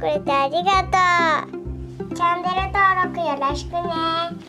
くれてありがとう。チャンネル登録よろしくね。